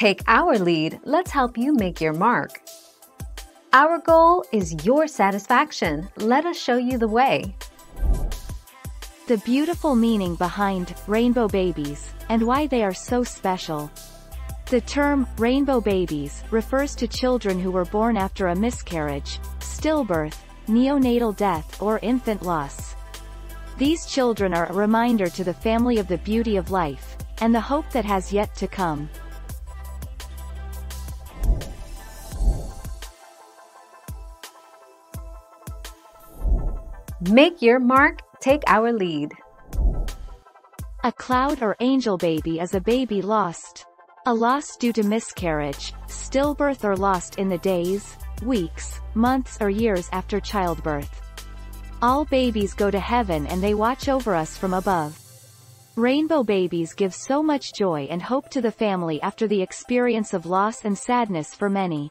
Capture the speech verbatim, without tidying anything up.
Take our lead, let's help you make your mark. Our goal is your satisfaction. Let us show you the way. The beautiful meaning behind rainbow babies and why they are so special. The term rainbow babies refers to children who were born after a miscarriage, stillbirth, neonatal death, or infant loss. These children are a reminder to the family of the beauty of life and the hope that has yet to come. Make your mark, take our lead. A cloud or angel baby is a baby lost. A loss due to miscarriage, stillbirth, or lost in the days, weeks, months, or years after childbirth. All babies go to heaven and they watch over us from above. Rainbow babies give so much joy and hope to the family after the experience of loss and sadness for many.